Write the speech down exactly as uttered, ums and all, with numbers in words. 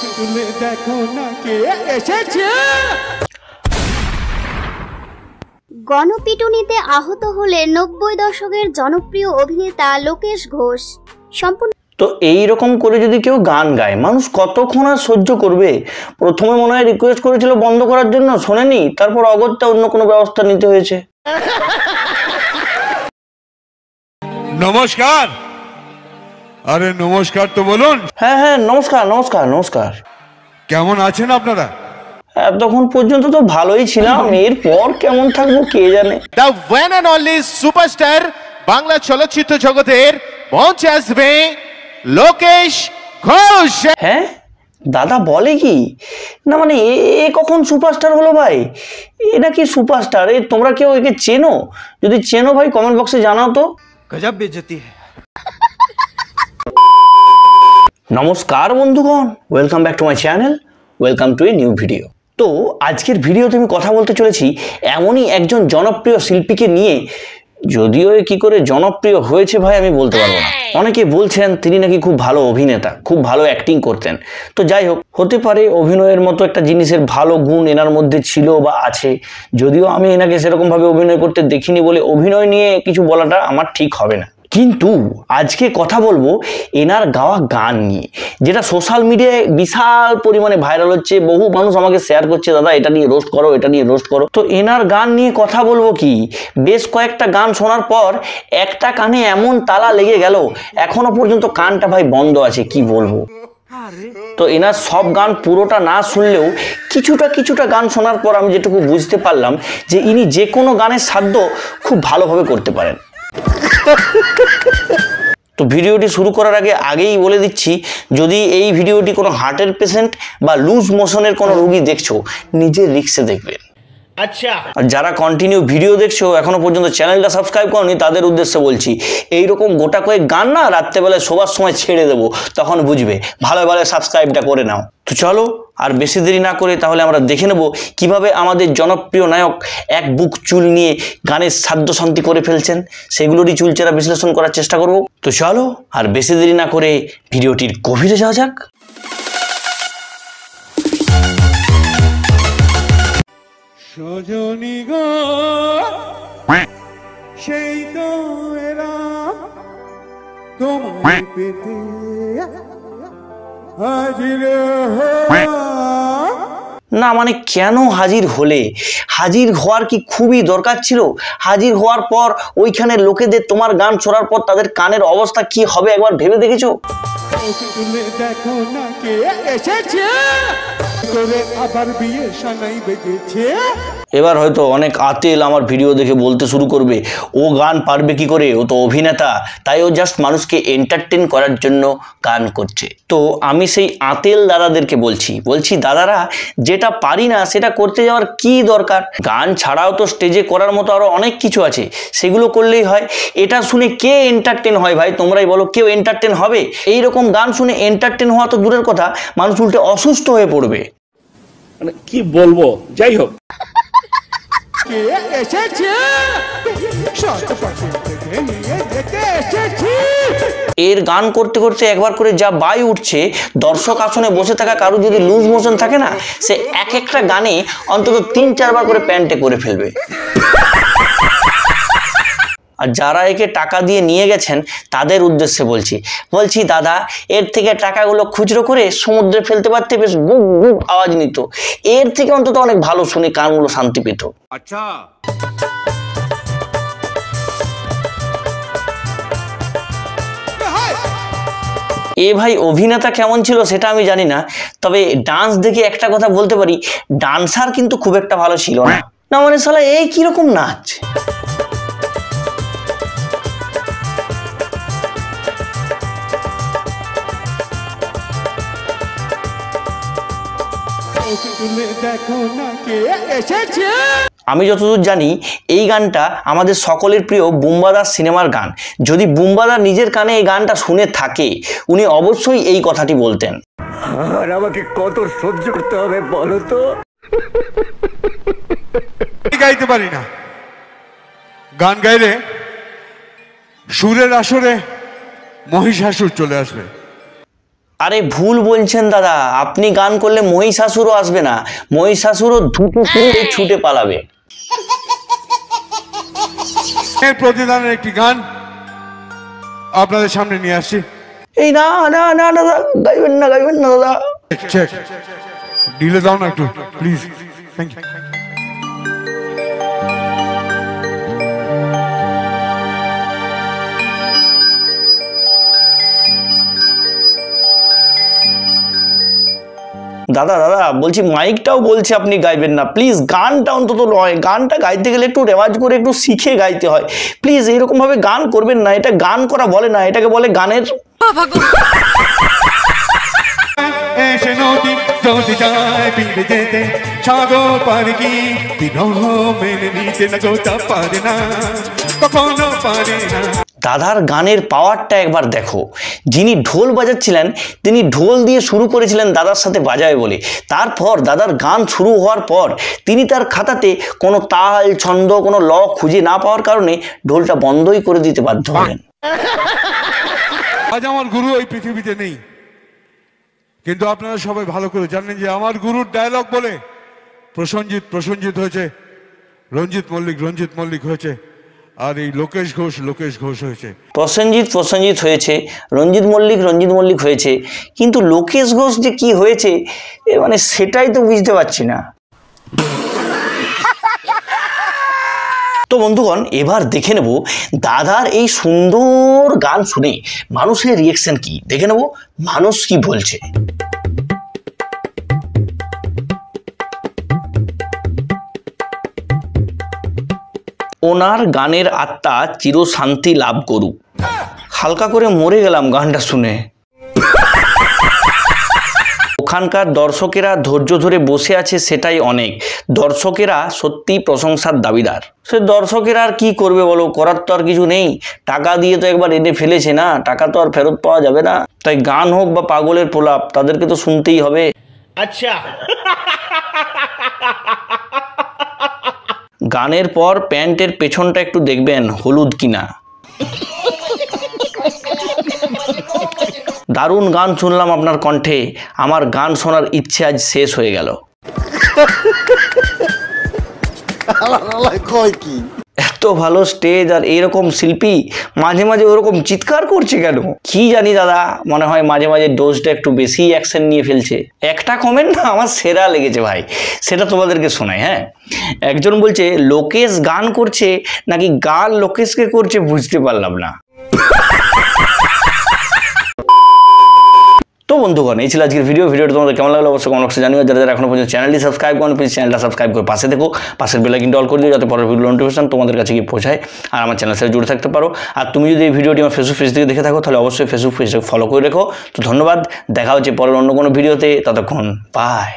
চোখ তুলে দেখো না কে এসেছে। গণপিটুনিতে আহত হলে নব্বই দশকের জনপ্রিয় অভিনেতা লোকেশ ঘোষ। সম্পূর্ণ তো এইরকম করে যদি কেউ গান গায় মানুষ কতক্ষণ আর সহ্য করবে? প্রথমে মনে হয় রিকোয়েস্ট করেছিল বন্ধ করার জন্য, শোনেনি, তারপর অগত্যা অন্য কোনো ব্যবস্থা নিতে হয়েছে। নমস্কার, আরে নমস্কার তো বলুন। হ্যাঁ হ্যাঁ নমস্কার নমস্কার নমস্কার। কেমন আছেন আপনারা? এতক্ষণ পর্যন্ত তো ভালোই ছিলাম, এরপর কেমন থাকবো কে জানে। The one and only superstar Bangla চলচ্চিত্র জগতের মঞ্চে আসবে লোকেশ ঘোষ। হ্যাঁ দাদা বলে কি না, মানে এ কখন সুপারস্টার হলো ভাই? এটা কি সুপারস্টার? এ তোমরা কেউ একে চেনো? যদি চেনো ভাই কমেন্ট বক্সে জানাও তো। গজব বেজতি। নমস্কার বন্ধুগণ, welcome back to my channel, welcome to a new video. তো আজকের ভিডিওতে আমি কথা বলতে চলেছি এমনই একজন জনপ্রিয় শিল্পীকে নিয়ে, যদিও কি করে জনপ্রিয় হয়েছে ভাই আমি বলতে পারবো না। অনেকে বলছেন তিনি নাকি খুব ভালো অভিনেতা, খুব ভালো অ্যাক্টিং করতেন। তো যাই হোক, হতে পারে অভিনয়ের মতো একটা জিনিসের ভালো গুণ এনার মধ্যে ছিল বা আছে, যদিও আমি এনাকে সেরকমভাবে অভিনয় করতে দেখিনি বলে অভিনয় নিয়ে কিছু বলাটা আমার ঠিক হবে না। কিন্তু আজকে কথা বলবো এনার গাওয়া গান নিয়ে, যেটা সোশ্যাল মিডিয়ায় বিশাল পরিমাণে ভাইরাল হচ্ছে। বহু মানুষ আমাকে শেয়ার করছে, দাদা এটা নিয়ে রোস্ট করো, এটা নিয়ে রোস্ট করো। তো এনার গান নিয়ে কথা বলবো কি, বেশ কয়েকটা গান শোনার পর একটা কানে এমন তালা লেগে গেল এখনো পর্যন্ত কানটা ভাই বন্ধ আছে, কি বলবো। তো এনার সব গান পুরোটা না শুনলেও কিছুটা কিছুটা গান শোনার পর আমি যেটুকু বুঝতে পারলাম যে ইনি যে কোনো গানের সাধ্য খুব ভালোভাবে করতে পারেন। তো ভিডিওটি শুরু করার আগে আগেই বলে দিচ্ছি, যদি এই ভিডিওটি কোনো হার্টের পেশেন্ট বা লুজ মোশনের কোনো রোগী দেখছো নিজের রিস্কে দেখবেন। আচ্ছা, আর যারা কন্টিনিউ ভিডিও দেখছো এখনো পর্যন্ত চ্যানেলটা সাবস্ক্রাইব করনি তাদের উদ্দেশ্যে বলছি, এইরকম গোটা কয়েক গান না রাত্রেবেলায় শোবার সময় ছেড়ে দেবো, তখন বুঝবে। ভালো ভালো সাবস্ক্রাইবটা করে নাও। তো চলো আর বেশি দেরি না করে তাহলে আমরা দেখে নেব কিভাবে আমাদের জনপ্রিয় নায়ক এক বুক চুল নিয়ে গানের সাধ্য শান্তি করে ফেলছেন। সেগুলোরই চুলচেরা বিশ্লেষণ করার চেষ্টা করব। তো চলো আর বেশি দেরি না করে ভিডিওটির গভীরে যাওয়া যাক। সজনী গো সেই তো এলাম তোমায় পেতে, হাজির না মানে কেন হাজির হলে? হাজির হওয়ার কি খুবই দরকার ছিল? হাজির হওয়ার পর ওইখানে লোকেদের তোমার গান শোনার পর তাদের কানের অবস্থা কি হবে একবার ভেবে দেখেছো? এবার হয়তো অনেক আতেল আমার ভিডিও দেখে বলতে শুরু করবে, ও গান পারবে কি করে, ও তো অভিনেতা, তাই ও জাস্ট মানুষকে এন্টারটেন করার জন্য গান করছে। তো আমি সেই আতেল দাদাদেরকে বলছি, বলছি দাদারা যেটা পারি না সেটা করতে যাওয়ার কি দরকার? গান ছাড়াও তো স্টেজে করার মতো আরো অনেক কিছু আছে, সেগুলো করলেই হয়। এটা শুনে কে এন্টারটেন হয় ভাই তোমরাই বলো? কেউ এন্টারটেন হবে? এইরকম গান শুনে এন্টারটেন হওয়া তো দূরের কথা, মানুষ উল্টে অসুস্থ হয়ে পড়বে। মানে কি বলবো, যাই হোক। এর গান করতে করতে একবার করে যা বাই উঠছে, দর্শক আসনে বসে থাকা কারো যদি লুজ মোশন থাকে না, সে এক একটা গানে অন্তত তিন চারবার করে প্যান্টে করে ফেলবে। আর যারা একে টাকা দিয়ে নিয়ে গেছেন তাদের উদ্দেশ্যে বলছি, বলছি দাদা এর থেকে টাকাগুলো খুচরো করে সমুদ্রে ফেলতে পারতে, বেশ গুপ গুপ আওয়াজ নিত, এর থেকে অন্তত অনেক ভালো শুনে কানগুলো শান্তি পেত। আচ্ছা, এ ভাই অভিনেতা কেমন ছিল সেটা আমি জানি না, তবে ডান্স দেখে একটা কথা বলতে পারি, ডান্সার কিন্তু খুব একটা ভালো ছিল না। না মানে শালা এই কিরকম নাচ! আমি যতদূর জানি এই গানটা আমাদের সকলের প্রিয় বুম্বাদার সিনেমার গান। যদি বুম্বাদার নিজের কানে এই গানটা শুনে থাকে উনি অবশ্যই এই কথাটি বলতেন, আর আমাকে কত সহ্য করতে হবে বলো তো, গাইতে পারি না। গান গাইলে সুরের আসরে মহিষাসুর চলে আসবে। আরে ভুল বলছেন দাদা, আপনি গান করলে মহিষাসুরও আসবে না, মহিষাসুরও ধুঁটু করে ছুটে পালাবে। এর প্রতিদানের একটি গান আপনাদের সামনে নিয়ে আসি। এই না না না না গাইবেন না, গাইবেন না দাদা, ঢিলে দাও না একটু প্লিজ, থ্যাংক ইউ। দাদা দাদা বলছি মাইকটাও বলছে আপনি গাইবেন না, প্লিজ গানটা অন্তত নয়, গানটা গাইতে গেলে একটু রেওয়াজ করে একটু শিখে গাইতে হয়, প্লিজ এইরকমভাবে গান করবেন না, এটা গান করা বলে না, এটাকে বলে গানের। দাদার গানের পাওয়ারটা একবার দেখো, যিনি ঢোল বাজাচ্ছিলেন তিনি ঢোল দিয়ে শুরু করেছিলেন দাদার সাথে বাজায় বলে, তারপর দাদার গান শুরু হওয়ার পর তিনি তার খাতাতে কোনো তাল ছন্দ কোনো ল খুঁজে না পাওয়ার কারণে ঢোলটা বন্ধই করে দিতে বাধ্য হলেন। আজ আমার গুরু এই পৃথিবীতে নেই, কিন্তু আপনারা সবাই ভালো করে জানেন যে আমার গুরুর ডায়লগ বলে প্রসঞ্জিত প্রসঞ্জিত হয়েছে, রঞ্জিত মল্লিক রঞ্জিত মল্লিক হয়েছে, আর এই লোকেশ ঘোষ লোকেশ ঘোষ হয়েছে, প্রসেনজিৎ প্রসেনজিৎ হয়েছে, রঞ্জিত মল্লিক রঞ্জিত মল্লিক হয়েছে, কিন্তু লোকেশ ঘোষ যে কি হয়েছে মানে সেটাই তো বুঝতে পারছি না। তো বন্ধুগণ, এবার দেখে নেব দাদার এই সুন্দর গান শুনে মানুষের রিয়েকশন কি, দেখে নেব মানুষ কি বলছে। ওনার গানের আত্মা চিরশান্তি লাভ করুক। হালকা করে মরে গেলাম গানটা শুনে। ওখানকার দর্শকেরা ধৈর্য ধরে বসে আছে সেটাই অনেক, দর্শকেরা সত্যি প্রশংসার দাবিদার। সে দর্শকেরা আর কি করবে বলো, করার তো আর কিছু নেই, টাকা দিয়ে তো একবার এনে ফেলেছে না, টাকা তো আর ফেরত পাওয়া যাবে না, তাই গান হোক বা পাগলের প্রলাপ তাদেরকে তো শুনতেই হবে। আচ্ছা, গানের পর প্যান্টের পেছনটা একটু দেখবেন হলুদ কিনা। দারুণ গান শুনলাম আপনার কণ্ঠে, আমার গান শোনার ইচ্ছে আজ শেষ হয়ে গেল। এত ভালো স্টেজ আর এরকম শিল্পী মাঝে মাঝে ওরকম চিৎকার করছে কেন কি জানি দাদা, মনে হয় মাঝে মাঝে ডোজটা একটু বেশি অ্যাকশন নিয়ে ফেলছে। একটা কমেন্ট না আমার সেরা লেগেছে ভাই, সেটা তোমাদেরকে শোনাই। হ্যাঁ, একজন বলছে লোকেশ গান করছে নাকি গান লোকেশকে করছে বুঝতে পারলাম না। তো বন্ধুগণ, এই ছিল আজকের ভিডিও। ভিডিওটা তোমাদের কেমন লাগলো অবশ্যই কমেন্ট বক্সে জানিও। যারা যারা এখনো পর্যন্ত চ্যানেলটি সাবস্ক্রাইব করুন, প্লিজ চ্যানেলটা সাবস্ক্রাইব করে পাশে দেখো, পাশের বেল আইকনটা অল করে দিও যাতে পরের ভিডিও নোটিফিকেশন তোমাদের কাছে গিয়ে পৌঁছায় আর আমার চ্যানেলের সাথে জুড়ে থাকতে পারো। আর তুমি যদি এই ভিডিওটি আমার ফেসবুক পেজ থেকে দেখে থাকো তাহলে অবশ্যই ফেসবুক পেজটাকে ফলো করে রেখো। তো ধন্যবাদ, দেখা হচ্ছে পরের অন্য কোনো ভিডিওতে, ততক্ষণ বাই।